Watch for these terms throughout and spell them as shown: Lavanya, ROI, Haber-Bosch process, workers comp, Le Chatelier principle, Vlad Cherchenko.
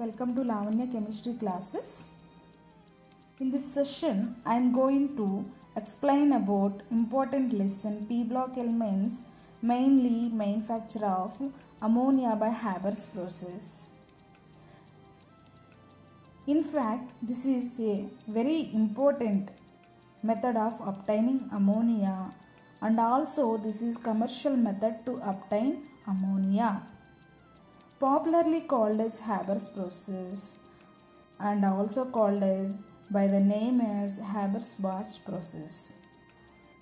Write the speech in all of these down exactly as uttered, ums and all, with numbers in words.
Welcome to Lavanya Chemistry classes. In this session, I am going to explain about important lesson P block elements, mainly manufacture of ammonia by Haber-Bosch process. In fact, this is a very important method of obtaining ammonia, and also this is commercial method to obtain ammonia, popularly called as Haber-Bosch process and also called as by the name as Haber-Bosch process.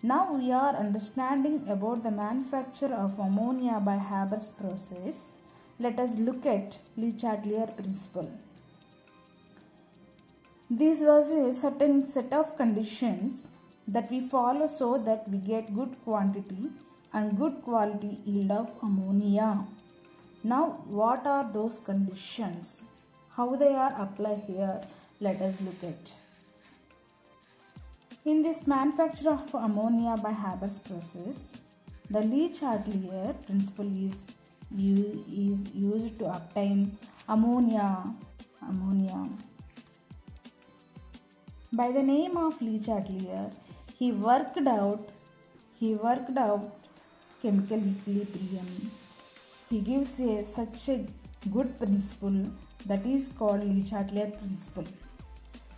Now we are understanding about the manufacture of ammonia by Haber-Bosch process. Let us look at Le Chatelier principle. This was a certain set of conditions that we follow so that we get good quantity and good quality yield of ammonia. Now, what are those conditions? How they are applied here? Let us look at. In this manufacture of ammonia by Haber-Bosch process, the Le Chatelier principle is is used to obtain ammonia. Ammonia. By the name of Le Chatelier, he worked out he worked out chemical equilibrium. He gives a, such a good principle that is called Le Chatelier principle.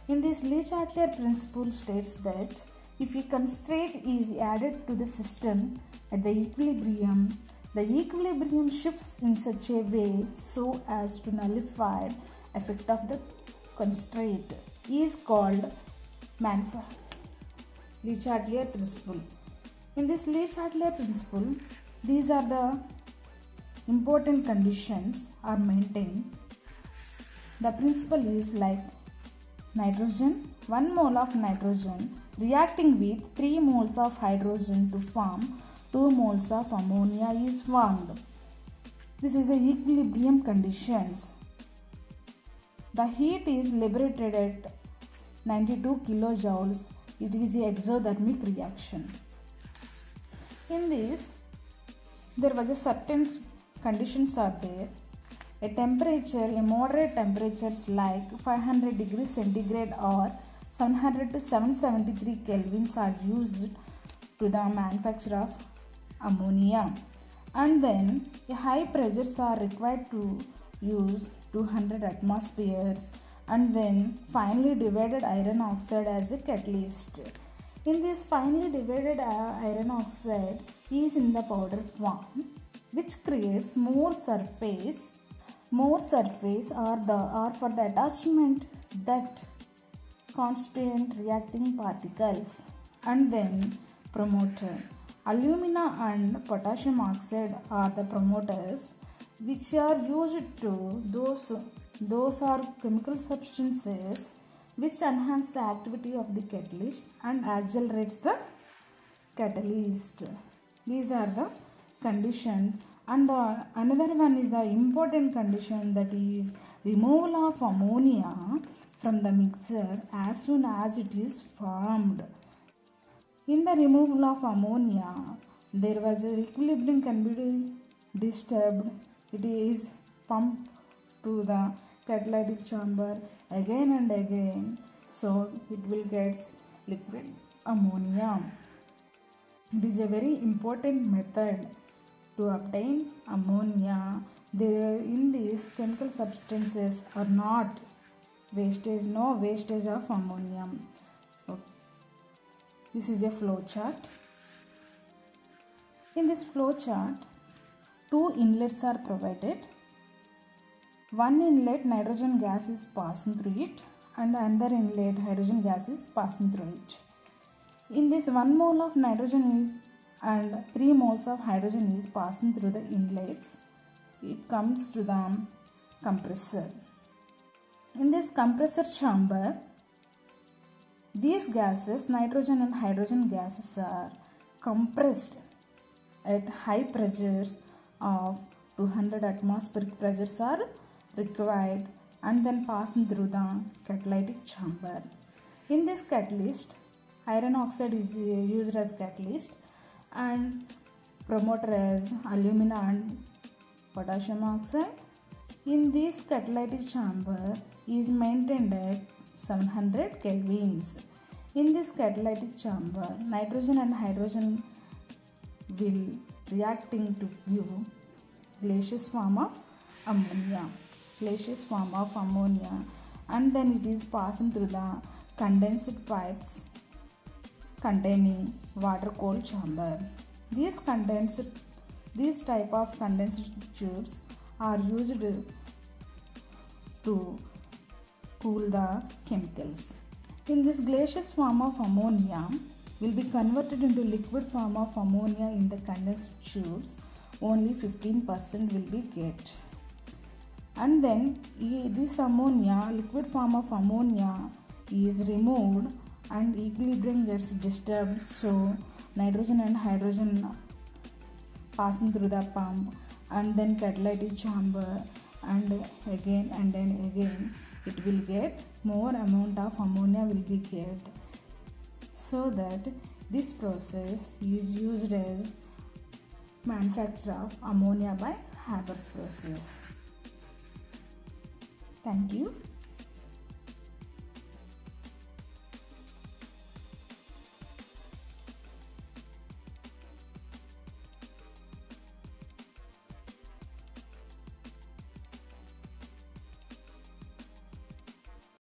In this, Le Chatelier principle states that if a constraint is added to the system at the equilibrium, the equilibrium shifts in such a way so as to nullify effect of the constraint is called Le Chatelier principle. In this Le Chatelier principle, these are the important conditions are maintained. The principle is like nitrogen, one mole of nitrogen reacting with three moles of hydrogen to form two moles of ammonia is formed. This is the equilibrium conditions. The heat is liberated at ninety-two kilojoules. It is an exothermic reaction. In this, there was a certain conditions are there. A temperature, a moderate temperatures like five hundred degrees centigrade or seven hundred to seven hundred seventy-three kelvins are used to the manufacture of ammonia. And then a high pressures are required to use two hundred atmospheres, and then finely divided iron oxide as a catalyst. In this finely divided iron oxide is in the powder form, which creates more surface more surface or the or for the attachment that constant reacting particles, and then promoter. Alumina and potassium oxide are the promoters which are used to those those are chemical substances which enhance the activity of the catalyst and accelerates the catalyst. These are the conditions. And the, another one is the important condition, that is removal of ammonia from the mixer as soon as it is formed. In the removal of ammonia, there was a equilibrium can be disturbed. It is pumped to the catalytic chamber again and again, so it will get liquid ammonia. It is a very important method to obtain ammonia. There in these chemical substances are not wastage, no wastage of ammonium. Okay. This is a flow chart. In this flow chart, two inlets are provided. One inlet nitrogen gas is passing through it, and another inlet hydrogen gas is passing through it. In this, one mole of nitrogen is and three moles of hydrogen is passing through the inlets. It comes to the compressor. In this compressor chamber, these gases, nitrogen and hydrogen gases, are compressed at high pressures of two hundred atmospheric pressures are required, and then passing through the catalytic chamber. In this catalyst, iron oxide is used as catalyst and promoter as alumina and potassium oxide. In this catalytic chamber is maintained at seven hundred kelvins. In this catalytic chamber, nitrogen and hydrogen will reacting to give gaseous form of ammonia. Gaseous form of ammonia, and then it is passing through the condensed pipes containing water cooled chamber. These condensed, these type of condensed tubes are used to cool the chemicals. In this gaseous form of ammonia will be converted into liquid form of ammonia in the condensed tubes. Only fifteen percent will be get, and then this ammonia, liquid form of ammonia, is removed and equilibrium gets disturbed. So nitrogen and hydrogen passing through the pump and then catalytic chamber, and again and then again it will get more amount of ammonia will be get. So that this process is used as manufacture of ammonia by Haber-Bosch process. Thank you.